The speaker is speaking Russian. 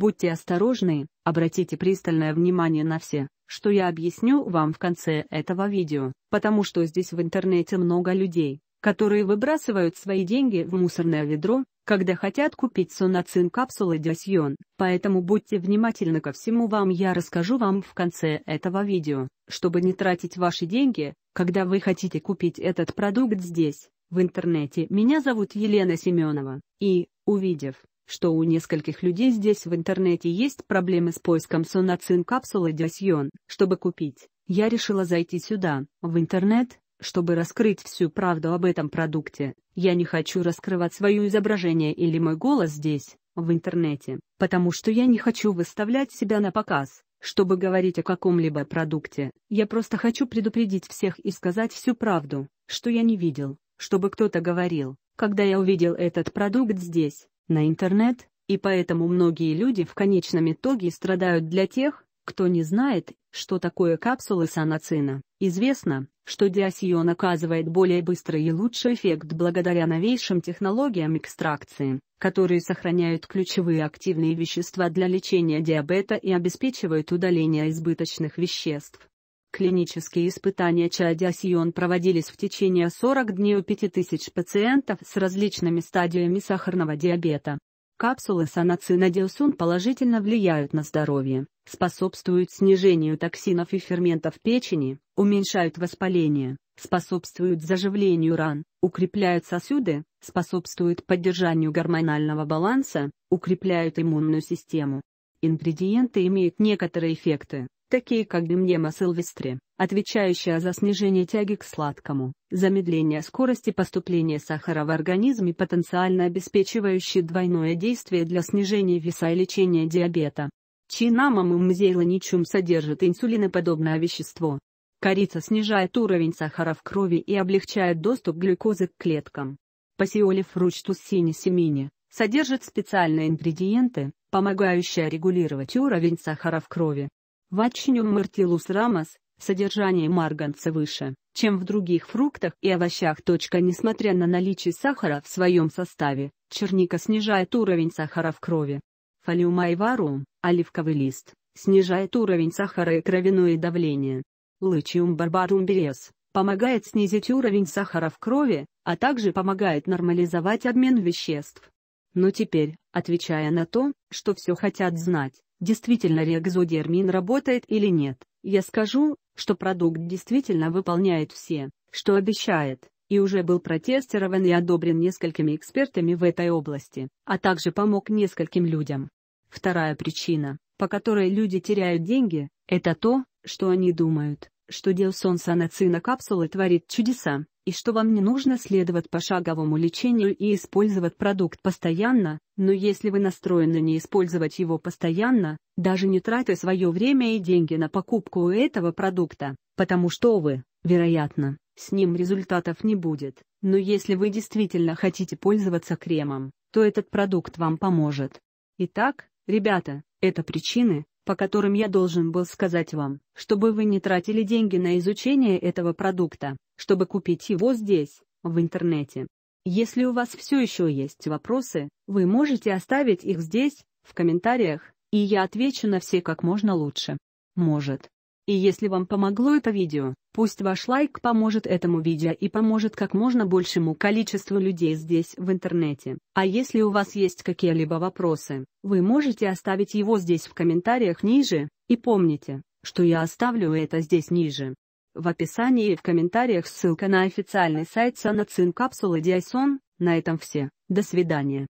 Будьте осторожны, обратите пристальное внимание на все, что я объясню вам в конце этого видео, потому что здесь в интернете много людей, которые выбрасывают свои деньги в мусорное ведро, когда хотят купить санацин капсулы Diason, поэтому будьте внимательны ко всему вам. Я расскажу вам в конце этого видео, чтобы не тратить ваши деньги, когда вы хотите купить этот продукт здесь, в интернете. Меня зовут Елена Семенова, и, увидев, что у нескольких людей здесь в интернете есть проблемы с поиском санацин капсулы Diason, чтобы купить, я решила зайти сюда, в интернет, чтобы раскрыть всю правду об этом продукте. Я не хочу раскрывать свое изображение или мой голос здесь, в интернете, потому что я не хочу выставлять себя на показ, чтобы говорить о каком-либо продукте. Я просто хочу предупредить всех и сказать всю правду, что я не видел, чтобы кто-то говорил, когда я увидел этот продукт здесь, на интернет, и поэтому многие люди в конечном итоге страдают. Для тех, кто не знает, что такое капсулы санацина, известно, что Diason оказывает более быстрый и лучший эффект благодаря новейшим технологиям экстракции, которые сохраняют ключевые активные вещества для лечения диабета и обеспечивают удаление избыточных веществ. Клинические испытания чая Diason проводились в течение 40 дней у 5000 пациентов с различными стадиями сахарного диабета. Капсулы санацина Diason положительно влияют на здоровье, способствуют снижению токсинов и ферментов печени, уменьшают воспаление, способствуют заживлению ран, укрепляют сосуды, способствуют поддержанию гормонального баланса, укрепляют иммунную систему. Ингредиенты имеют некоторые эффекты, такие как Gymnema Sylvestre, отвечающая за снижение тяги к сладкому, замедление скорости поступления сахара в организм и потенциально обеспечивающий двойное действие для снижения веса и лечения диабета. Cinnamomum Zeylanicum содержит инсулиноподобное вещество. Корица снижает уровень сахара в крови и облегчает доступ глюкозы к клеткам. Phaseoli Fructus Sine Semine содержит специальные ингредиенты, помогающие регулировать уровень сахара в крови. Ватчиниум мертилус рамос, содержание марганца выше, чем в других фруктах и овощах. Несмотря на наличие сахара в своем составе, черника снижает уровень сахара в крови. Фолиум айварум, оливковый лист, снижает уровень сахара и кровяное давление. Лычиум барбарум берез, помогает снизить уровень сахара в крови, а также помогает нормализовать обмен веществ. Но теперь, отвечая на то, что все хотят знать, действительно реакзодермин работает или нет, я скажу, что продукт действительно выполняет все, что обещает, и уже был протестирован и одобрен несколькими экспертами в этой области, а также помог нескольким людям. Вторая причина, по которой люди теряют деньги, это то, что они думают, что Diason санацина капсулы творит чудеса, и что вам не нужно следовать пошаговому лечению и использовать продукт постоянно. Но если вы настроены не использовать его постоянно, даже не тратя свое время и деньги на покупку этого продукта, потому что вы, вероятно, с ним результатов не будет, но если вы действительно хотите пользоваться кремом, то этот продукт вам поможет. Итак, ребята, это причины, по которым я должен был сказать вам, чтобы вы не тратили деньги на изучение этого продукта, чтобы купить его здесь, в интернете. Если у вас все еще есть вопросы, вы можете оставить их здесь, в комментариях, и я отвечу на все как можно лучше. Может. И если вам помогло это видео, пусть ваш лайк поможет этому видео и поможет как можно большему количеству людей здесь в интернете. А если у вас есть какие-либо вопросы, вы можете оставить его здесь в комментариях ниже, и помните, что я оставлю это здесь ниже. В описании и в комментариях ссылка на официальный сайт санацин капсулы Diason. На этом все. До свидания.